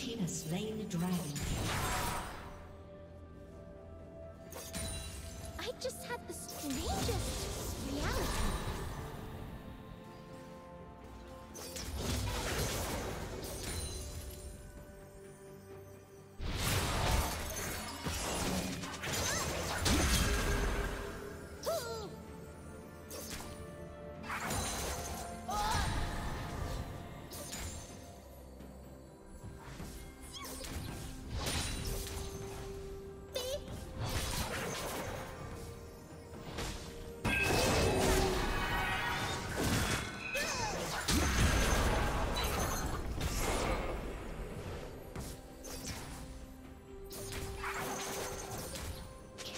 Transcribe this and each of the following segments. team has slain the dragon. I just had the strangest reality.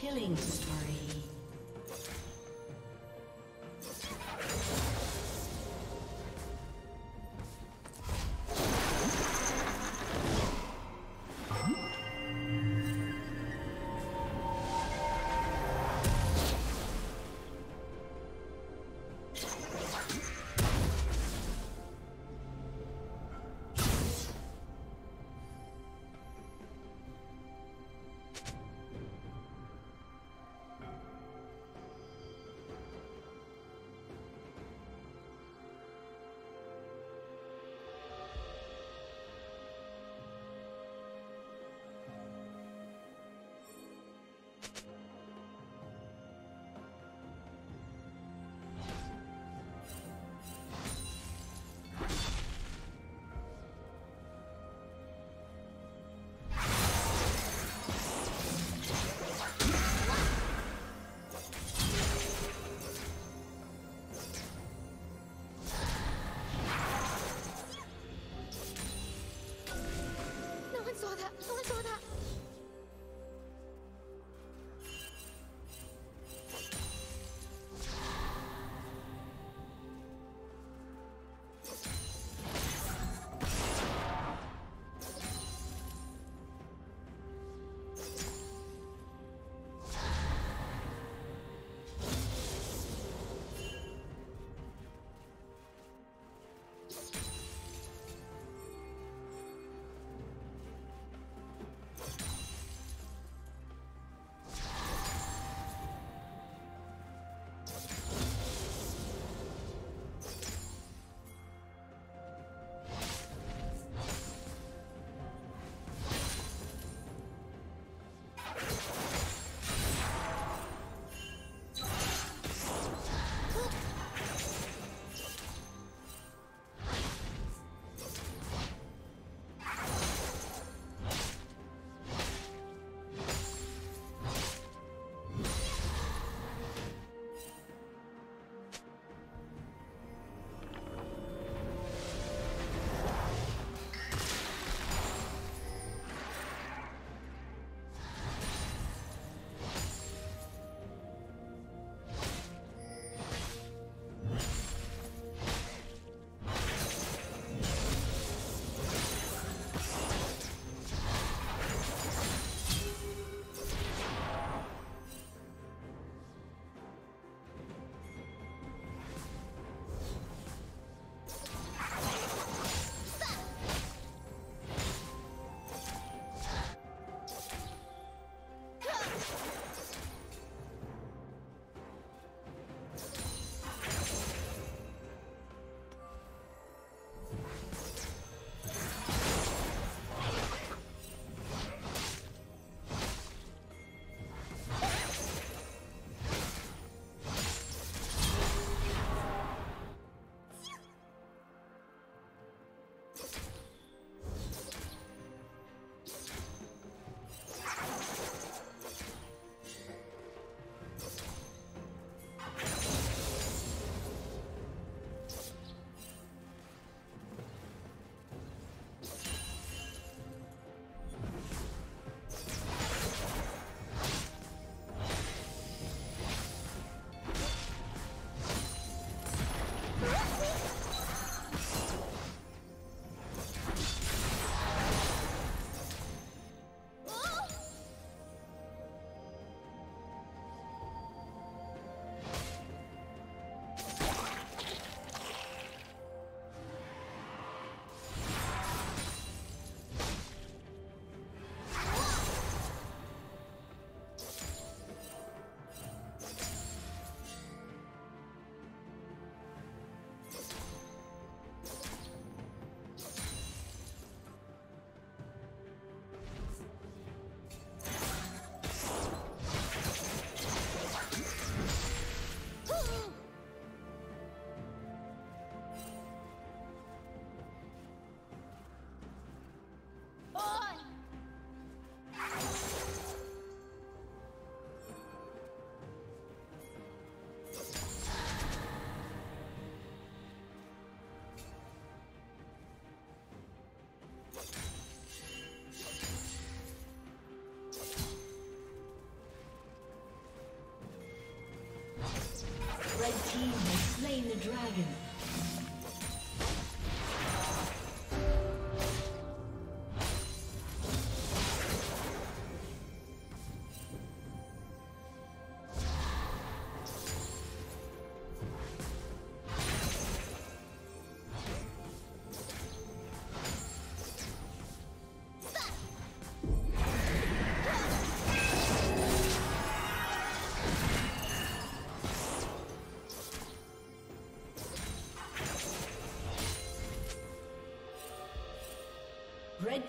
Killing spree. the dragon. Red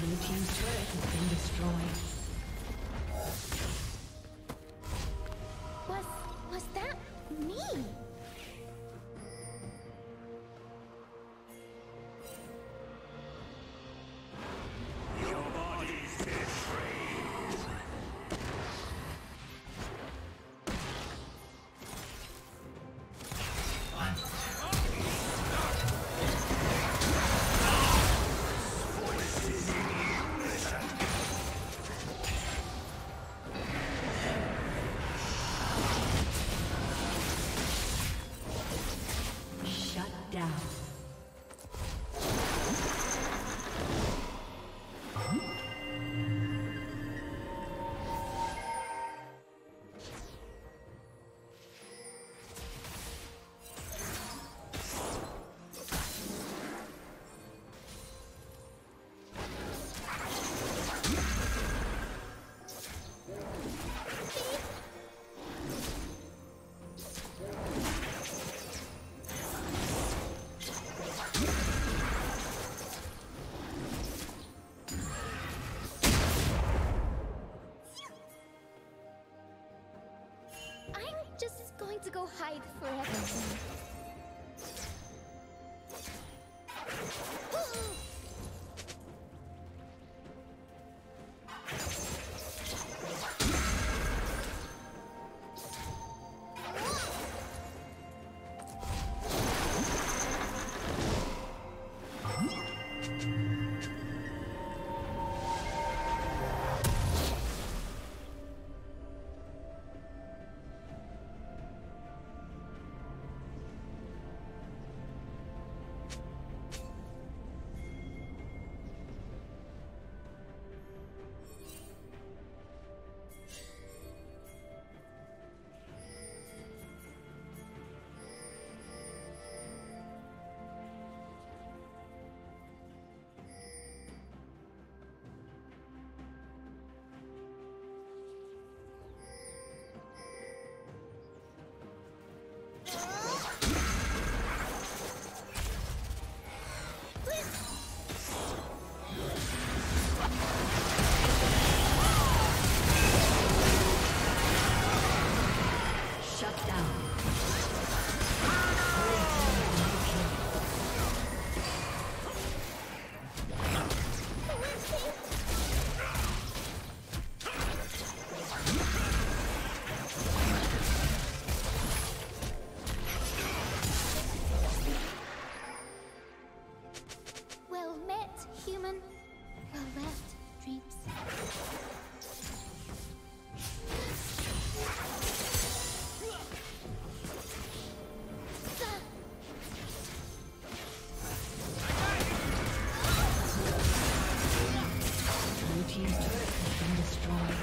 Blue team's turret has been destroyed. Was that me? To go hide forever. human. Well left, dreams. Blue team's turret has been destroyed.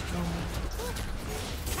destroyed.